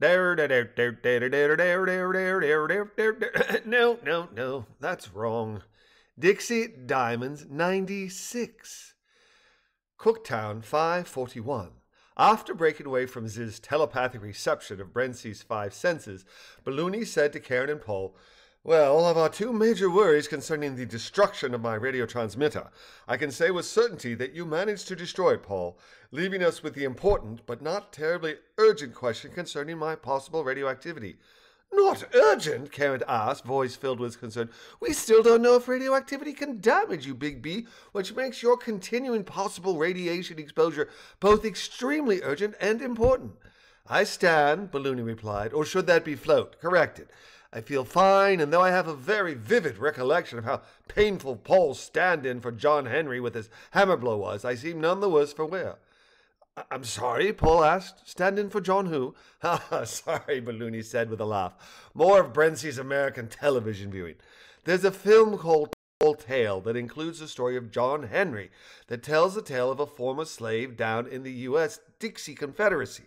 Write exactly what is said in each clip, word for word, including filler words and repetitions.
No, no, no, that's wrong. Dixie Diamonds, ninety-six. Cooktown, five forty-one. After breaking away from Z's telepathic reception of Brentzy's five senses, Balloony said to Karen and Paul, "Well, of our two major worries concerning the destruction of my radio transmitter, I can say with certainty that you managed to destroy it, Paul, leaving us with the important but not terribly urgent question concerning my possible radioactivity." "Not urgent?" Karen asked, voice filled with concern. "We still don't know if radioactivity can damage you, Big B, which makes your continuing possible radiation exposure both extremely urgent and important." "I stand," Balloony replied, or should that be float, corrected. "I feel fine, and though I have a very vivid recollection of how painful Paul's stand-in for John Henry with his hammer blow was, I seem none the worse for wear." "I'm sorry?" Paul asked. "Stand in for John who?" "Ha ha, sorry," Balloony said with a laugh. "More of Brentzy's American television viewing. There's a film called Tall Tale that includes the story of John Henry that tells the tale of a former slave down in the U S Dixie Confederacy.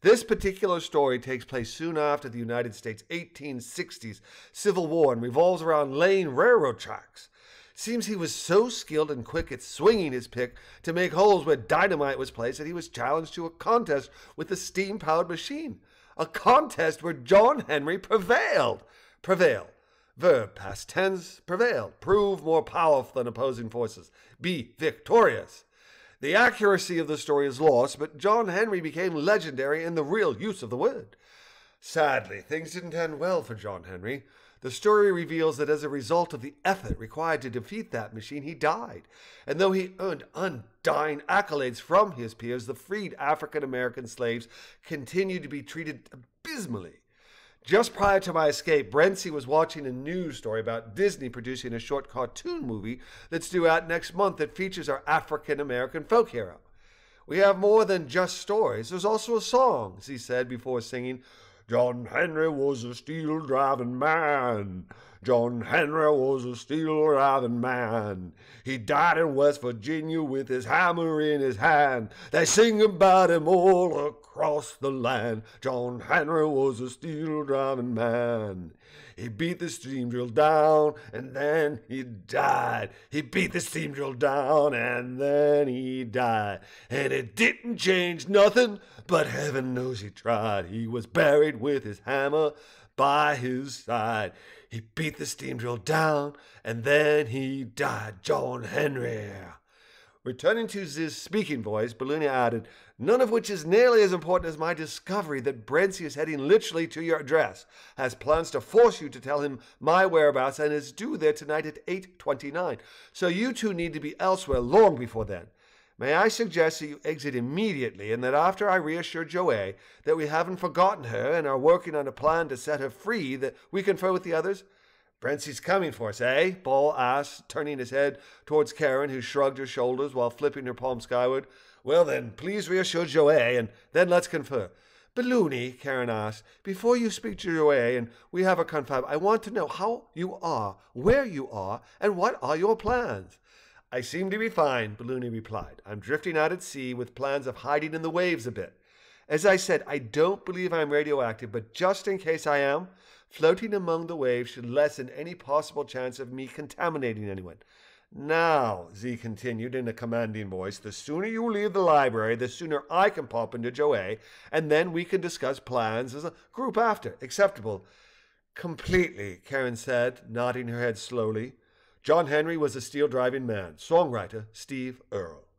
This particular story takes place soon after the United States' eighteen sixties Civil War and revolves around laying railroad tracks. Seems he was so skilled and quick at swinging his pick to make holes where dynamite was placed that he was challenged to a contest with a steam-powered machine. A contest where John Henry prevailed. Prevail. Verb, past tense, prevail. Prove more powerful than opposing forces. Be victorious. The accuracy of the story is lost, but John Henry became legendary in the real use of the word. Sadly, things didn't end well for John Henry. The story reveals that as a result of the effort required to defeat that machine, he died. And though he earned undying accolades from his peers, the freed African-American slaves continued to be treated abysmally. Just prior to my escape, Brentzy was watching a news story about Disney producing a short cartoon movie that's due out next month that features our African-American folk hero. We have more than just stories. There's also a song, he said before singing, "John Henry was a steel-driving man. John Henry was a steel-driving man. He died in West Virginia with his hammer in his hand. They sing about him all across the land. John Henry was a steel-driving man. He beat the steam drill down, and then he died. He beat the steam drill down, and then he died. And it didn't change nothing, but heaven knows he tried. He was buried with his hammer by his side. He beat the steam drill down, and then he died. John Henry." Returning to Z's speaking voice, Balloony added, "None of which is nearly as important as my discovery that Brentzy is heading literally to your address, has plans to force you to tell him my whereabouts, and is due there tonight at eight twenty-nine. So you two need to be elsewhere long before then. May I suggest that you exit immediately, and that after I reassure Joe A that we haven't forgotten her and are working on a plan to set her free, that we confer with the others?" "Brentzy's coming for us, eh?" Paul asked, turning his head towards Karen, who shrugged her shoulders while flipping her palm skyward. "Well then, please reassure Joe A, and then let's confer." "Balloony," Karen asked, "before you speak to Joe A and we have a confab, I want to know how you are, where you are, and what are your plans." "I seem to be fine," Balloony replied. "I'm drifting out at sea with plans of hiding in the waves a bit. As I said, I don't believe I'm radioactive, but just in case I am, floating among the waves should lessen any possible chance of me contaminating anyone. Now," Z continued in a commanding voice, "the sooner you leave the library, the sooner I can pop into Joe A, and then we can discuss plans as a group after. Acceptable." "Completely," Karen said, nodding her head slowly. "John Henry was a steel-driving man. Songwriter Steve Earle."